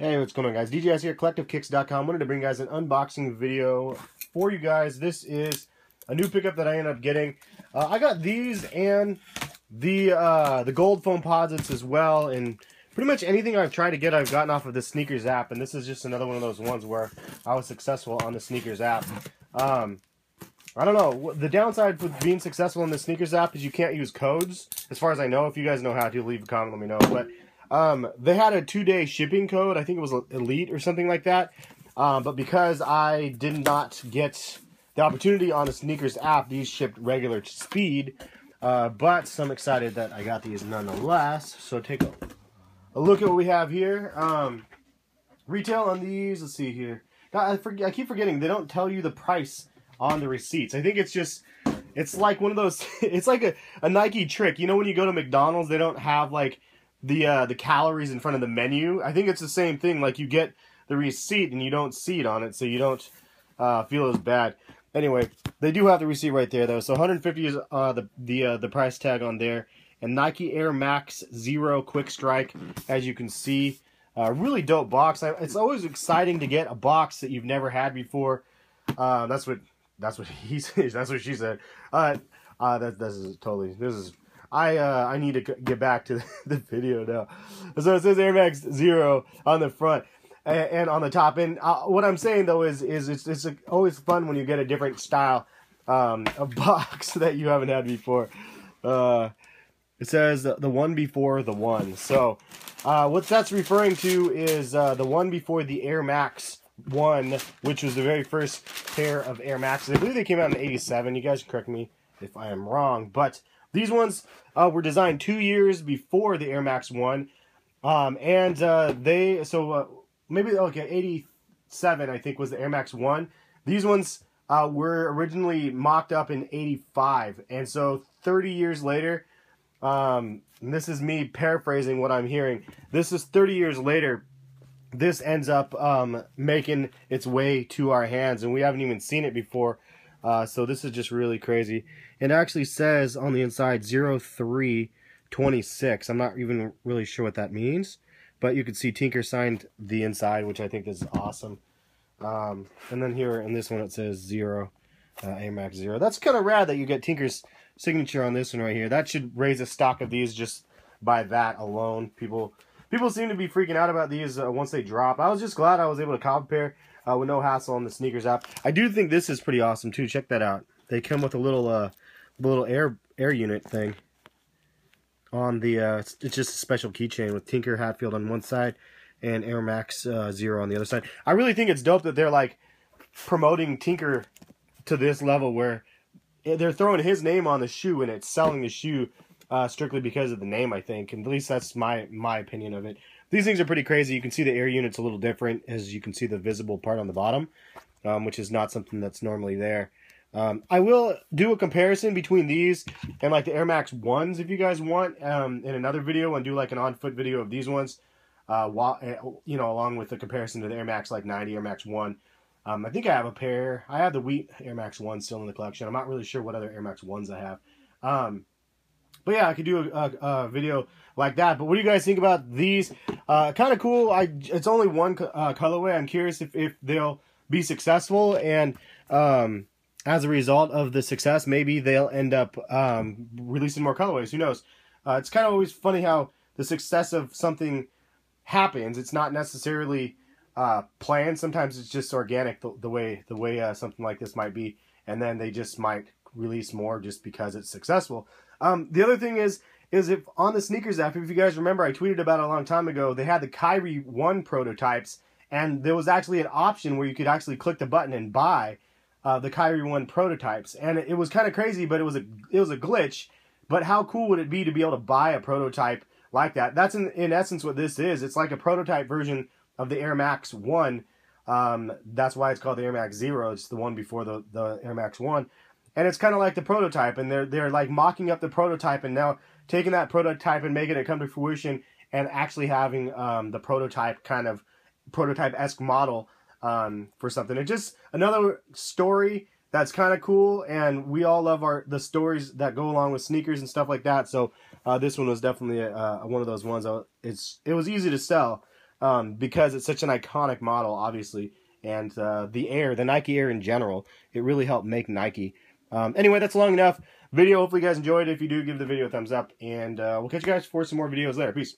Hey, what's going on, guys? DJ Hes here, collectivekicks.com. Wanted to bring you guys an unboxing video for you guys. This is a new pickup that I ended up getting. I got these and the gold foam posits as well, and pretty much anything I've tried to get, I've gotten off of the Sneakers app, and this is just another one of those ones where I was successful on the Sneakers app. I don't know. The downside with being successful in the Sneakers app is you can't use codes, as far as I know. If you guys know how to, leave a comment, let me know. But they had a 2-day shipping code. I think it was Elite or something like that. But because I did not get the opportunity on the Sneakers app, these shipped regular speed. But I'm excited that I got these nonetheless. So take a look at what we have here. Retail on these, let's see here. I keep forgetting, they don't tell you the price on the receipts. I think it's just... it's like one of those... it's like a Nike trick. You know when you go to McDonald's, they don't have like the calories in front of the menu. I think it's the same thing. Like, you get the receipt and you don't see it on it, so you don't feel as bad. Anyway, they do have the receipt right there though. So 150 is the price tag on there. And Nike Air Max Zero Quick Strike, as you can see, really dope box. It's always exciting to get a box that you've never had before. That's what he says. That's what she said. I need to get back to the video now. So it says Air Max Zero on the front and on the top end. What I'm saying though is it's always fun when you get a different style of box that you haven't had before. It says the one before the one. So what that's referring to is the one before the Air Max One, which was the very first pair of Air Maxes. I believe they came out in '87. You guys correct me if I am wrong, but these ones were designed 2 years before the Air Max One, maybe '87 I think was the Air Max One. These ones were originally mocked up in '85, and so 30 years later, and this is me paraphrasing what I'm hearing. This is 30 years later. This ends up making its way to our hands, and we haven't even seen it before. So this is just really crazy. It actually says on the inside 03/26. I'm not even really sure what that means, but you can see Tinker signed the inside, which I think is awesome. And then here in this one it says Zero, Air Max Zero. That's kind of rad that you get Tinker's signature on this one right here. That should raise a stock of these just by that alone. People seem to be freaking out about these once they drop. I was just glad I was able to compare with no hassle on the Sneakers app. I do think this is pretty awesome too. Check that out. They come with a little air unit thing on the. It's just a special keychain with Tinker Hatfield on one side and Air Max Zero on the other side. I really think it's dope that they're like promoting Tinker to this level where they're throwing his name on the shoe and it's selling the shoe. Strictly because of the name, I think. And at least that's my opinion of it. These things are pretty crazy. You can see the air unit's a little different, as you can see the visible part on the bottom, which is not something that's normally there. I will do a comparison between these and like the Air Max 1s if you guys want in another video, and do like an on-foot video of these ones, you know, along with the comparison to the Air Max like 90, Air Max 1. I think I have a pair. I have the wheat Air Max 1 still in the collection. I'm not really sure what other Air Max 1s I have. But yeah, I could do a video like that. But what do you guys think about these? Kind of cool. It's only one colorway. I'm curious if they'll be successful. And as a result of the success, maybe they'll end up releasing more colorways. Who knows? It's kind of always funny how the success of something happens. It's not necessarily planned. Sometimes it's just organic, the way something like this might be. And then they just might release more just because it's successful. The other thing is if on the Sneakers app, if you guys remember, I tweeted about it a long time ago, they had the Kyrie 1 prototypes, and there was actually an option where you could actually click the button and buy the Kyrie 1 prototypes. And it was kind of crazy, but it was a glitch. But how cool would it be to be able to buy a prototype like that? That's in essence what this is. It's like a prototype version of the Air Max 1. That's why it's called the Air Max Zero. It's the one before the Air Max 1. And it's kind of like the prototype, and they're like mocking up the prototype, and now taking that prototype and making it come to fruition, and actually having the prototype kind of prototype-esque model for something. It's just another story that's kind of cool, and we all love the stories that go along with sneakers and stuff like that. So this one was definitely one of those ones. It was easy to sell. because it's such an iconic model, obviously. And the Air, the Nike Air in general, it really helped make Nike. Anyway, that's long enough video. Hopefully you guys enjoyed it. If you do, give the video a thumbs up. And we'll catch you guys for some more videos later. Peace.